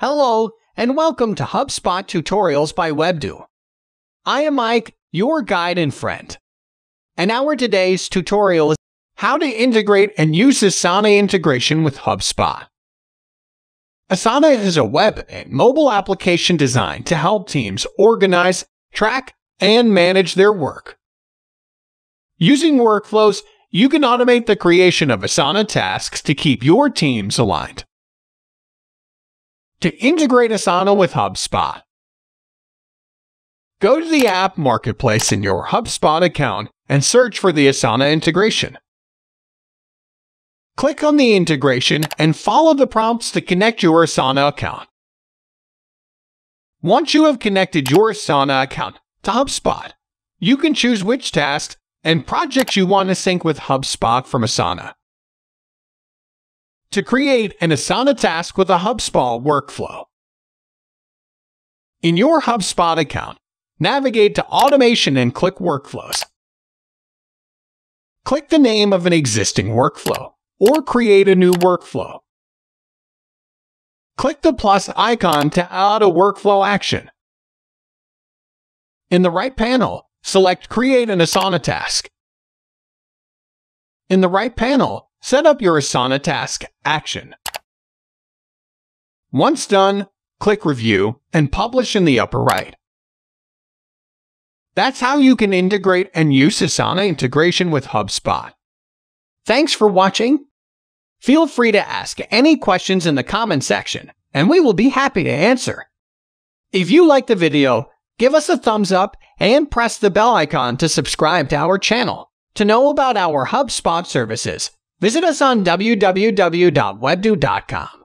Hello, and welcome to HubSpot Tutorials by webdew. I am Mike, your guide and friend. And our today's tutorial is how to integrate and use Asana integration with HubSpot. Asana is a web and mobile application designed to help teams organize, track, and manage their work. Using Workflows, you can automate the creation of Asana tasks to keep your teams aligned. To integrate Asana with HubSpot, go to the App Marketplace in your HubSpot account and search for the Asana integration. Click on the integration and follow the prompts to connect your Asana account. Once you have connected your Asana account to HubSpot, you can choose which tasks and projects you want to sync with HubSpot from Asana. To create an Asana task with a HubSpot workflow, in your HubSpot account, navigate to Automation and click Workflows. Click the name of an existing workflow or create a new workflow. Click the plus icon to add a workflow action. In the right panel, select Create an Asana task. In the right panel, set up your Asana task action. Once done, click Review and Publish in the upper right. That's how you can integrate and use Asana integration with HubSpot. Thanks for watching. Feel free to ask any questions in the comment section, and we will be happy to answer. If you liked the video, give us a thumbs up and press the bell icon to subscribe to our channel to know about our HubSpot services. Visit us on www.webdew.com.